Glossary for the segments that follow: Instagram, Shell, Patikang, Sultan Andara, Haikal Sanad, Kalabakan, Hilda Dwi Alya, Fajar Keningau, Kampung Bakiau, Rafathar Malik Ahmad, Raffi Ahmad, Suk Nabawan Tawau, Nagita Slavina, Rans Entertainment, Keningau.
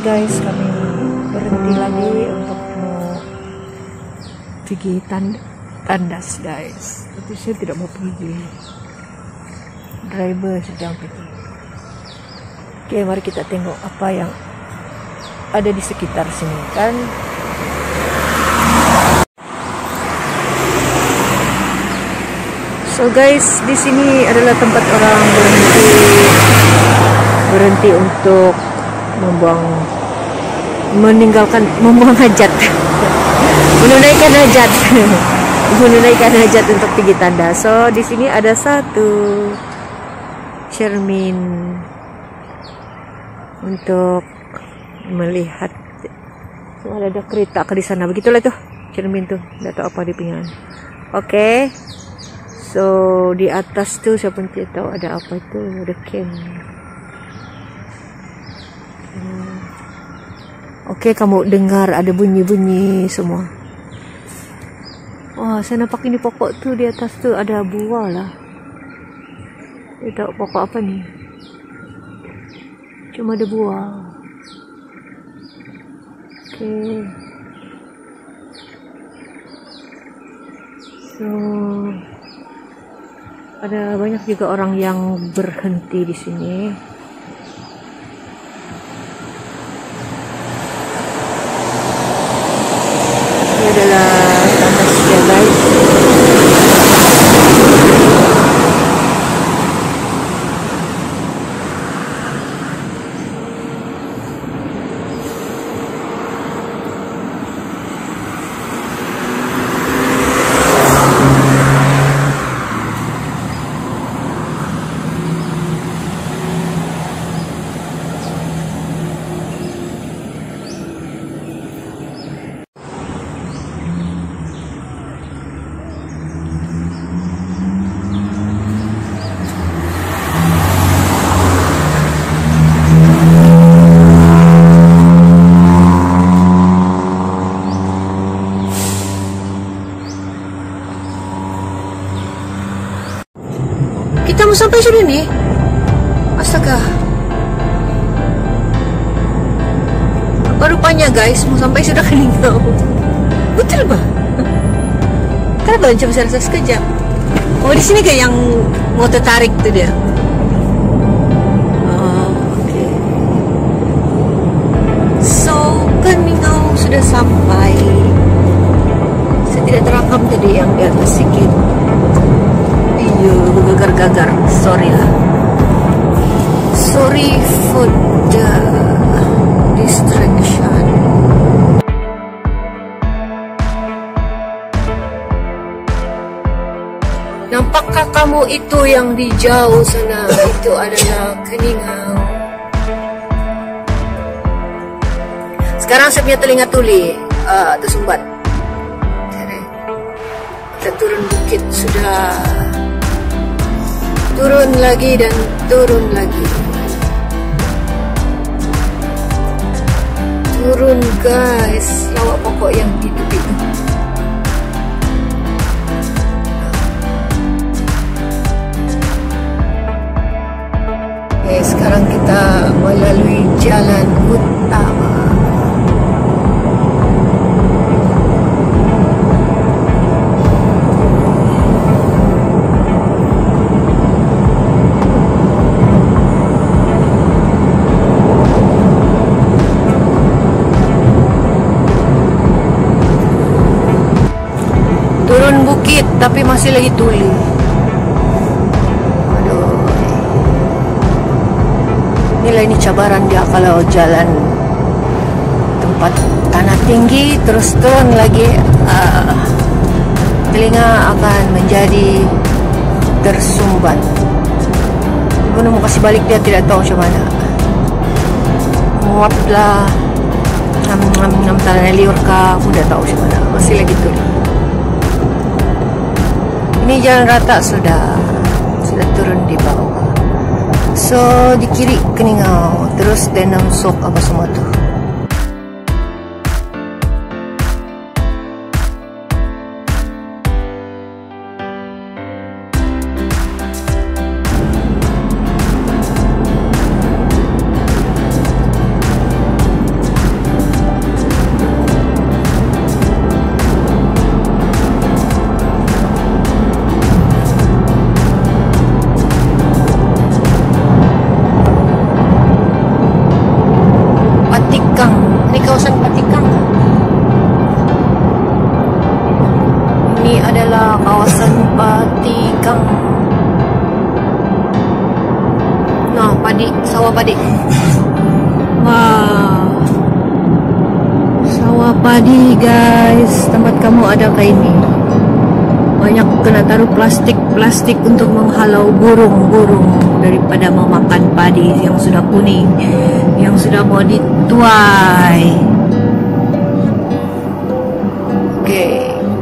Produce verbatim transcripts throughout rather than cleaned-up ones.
Oke guys, kami berhenti lagi untuk pergi tandas guys. Tapi saya tidak mau pergi. Driver sedang pergi. Oke, mari kita tengok apa yang ada di sekitar sini kan. So guys, di sini adalah tempat orang berhenti berhenti untuk membuang meninggalkan membuang hajat, menunaikan hajat, menunaikan hajat untuk pergi tandas. So di sini ada satu cermin untuk melihat. So, ada kereta ke di sana, begitulah tuh cermin tuh, nggak tahu apa di pinggiran. Oke. Okay. So di atas tuh saya pun tidak tahu ada apa itu, ada camp. Hmm. Oke, okay, kamu dengar ada bunyi-bunyi semua. Wah, saya nampak ini pokok tuh di atas tuh ada buah lah. Tidak pokok apa nih? Cuma ada buah. Oke. Okay. So ada banyak juga orang yang berhenti di sini. Ini adalah tandas ya guys. Sampai sudah nih. Astaga. Apa rupanya guys, mau sampai sudah Keningau. Betul bah. Karena baru jam selesai sekejap. Oh di sini kayak yang mau tertarik tuh dia. Oh, oke. Okay. So Keningau sudah sampai. Saya tidak terakam tadi yang di atas sedikit. Gagar-gagar, sorry lah, sorry for the distraction. Nampakkah kamu itu yang di jauh sana? Itu adalah Keningau. Sekarang saya punya telinga tuli uh, tersumbat. Kita turun bukit sudah. Turun lagi dan turun lagi. Turun guys, lawak pokok yang di tepi itu. Oke, sekarang kita melalui jalan utama. Tapi masih lagi tuli. Aduh. Inilah ini cabaran dia kalau jalan tempat tanah tinggi terus turun lagi, uh, telinga akan menjadi tersumbat. Belum mau kasih balik dia tidak tahu macam mana. Muap lah, ngam ngam ngam tanah liur kah? Udah tahu macam mana. Masih lagi tuli. Ini jalan rata sudah, sudah turun di bawah. So di kiri Keningau, terus Denam Sok apa semua tuh. kawasan Patikang. Nah, padi, sawah padi. Wow, sawah padi guys. Tempat kamu ada kayak ini. Banyak kena taruh plastik-plastik untuk menghalau burung-burung daripada memakan padi yang sudah kuning, yang sudah mau dituai. Oke,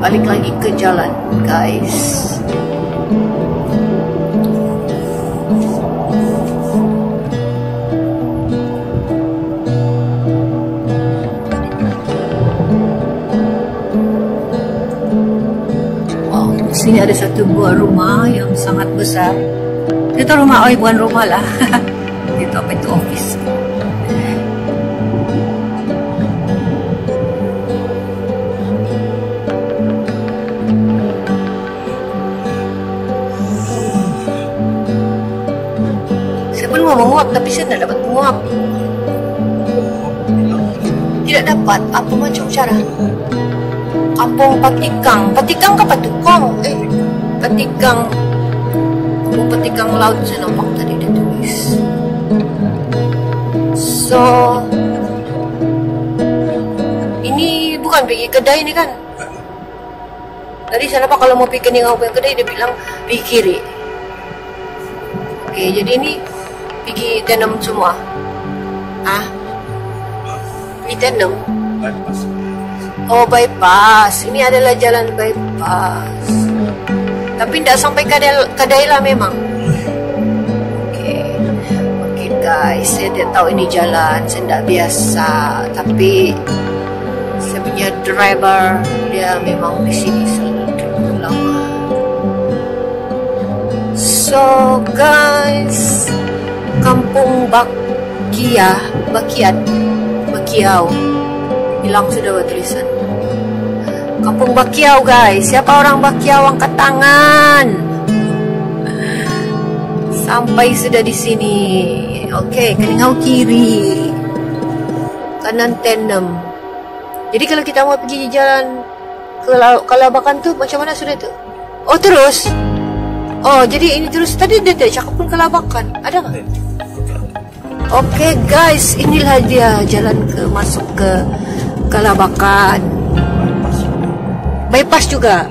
balik lagi ke jalan guys. Sini ada satu buah rumah yang sangat besar. Itu rumah, oh bukan rumah lah. Itu apa itu, office. Saya pun mau menguap tapi saya tidak dapat menguap. Tidak dapat. Apa macam cara? Kampung Patikang, Patikang ke Patukong? Eh, Patikang, Kampung Patikang laut saya nampak tadi dia tulis. So, ini bukan pergi kedai ini kan? Tadi saya nampak kalau mau pergi Keningau kedai dia bilang pergi kiri. Oke, jadi ini pergi tanam semua. Ah, pergi tanam. Oh, bypass. Ini adalah jalan bypass. Tapi tidak sampai kedai lah memang. Oke, oke guys. Saya tidak tahu ini jalan. Saya tidak biasa. Tapi saya punya driver, dia memang di sini sudah lama. So guys, Kampung Bakiau, Bakiat, Bakiau. Hilang sudah bertulisan. Kampung Bakiau guys. Siapa orang Bakiau angkat tangan? Sampai sudah di sini. Oke, okay, Keningau kiri, kanan Tenem. Jadi kalau kita mau pergi di jalan ke Kalabakan tuh macam mana sudah tuh? Oh terus. Oh jadi ini terus. Tadi dia tidak cakap pun Kalabakan. Ada nggak? Oke okay, guys, inilah dia jalan ke masuk ke Kalabakan. Bypass juga.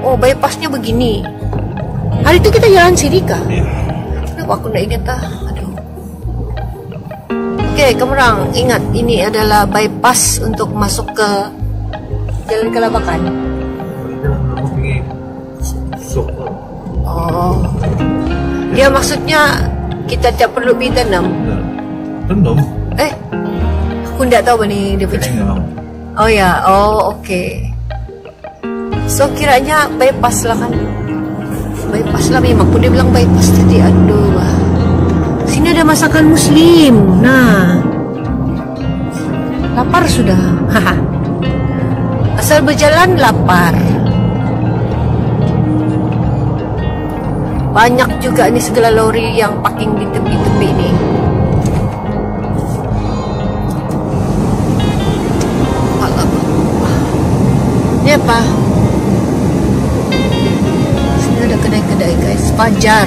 Oh, bypassnya begini. Hari itu kita jalan sini kah? Kenapa aku tidak ingat ah? Aduh. Oke, kemerang. Ingat, ini adalah bypass untuk masuk ke jalan Kalabakan. Oh, dia maksudnya kita tidak perlu ditanam. Tanam? Eh, aku tidak tahu nih dia punya. Oh ya, oh oke. Okay. So kiranya bypass lah kan. Bypass lah memang. Dia bilang bypass tadi. Aduh. Sini ada masakan muslim. Nah, lapar sudah. Asal berjalan lapar. Banyak juga nih segala lori yang parking di tepi-tepi ini. Ini apa? Kedai guys, Fajar.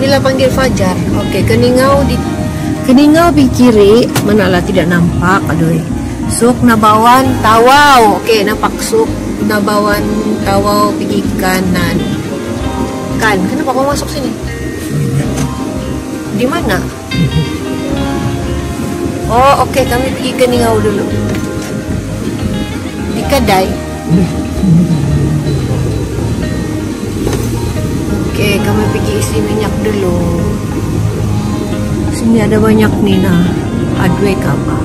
Inilah panggil Fajar. Oke, okay, Keningau di Keningau di kiri, manalah tidak nampak. Aduh. Suk Nabawan Tawau. Oke, okay, nampak Suk Nabawan Tawau pergi kanan. Kan, kenapa kau masuk sini? Di mana? Oh, oke, okay, kami pergi Keningau dulu. Di kedai. Oke, okay, kami pergi isi minyak dulu. Sini ada banyak Nina. Adwe apa?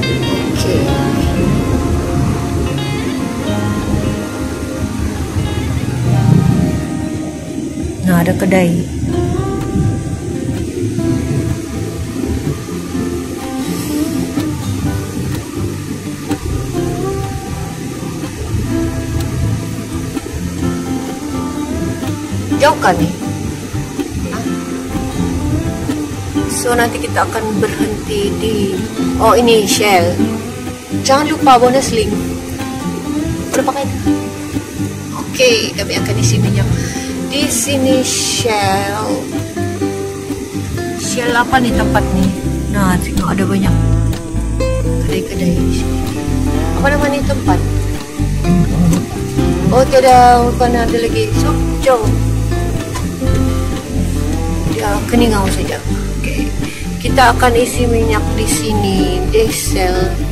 Oke. Okay. Nah, ada kedai. Jauh kan nih. So nanti kita akan berhenti di, oh ini Shell. Jangan lupa bonus link. berapa kali? Oke, kami akan isi minyak. Di sini Shell. Shell apa nih tempat nih? Nah, itu ada banyak kedai-kedai. Apa namanya tempat? Oh, tidak, bukan ada lagi. Suk Jauh. Ya, Keningau saja. Oke. Kita akan isi minyak di sini, diesel.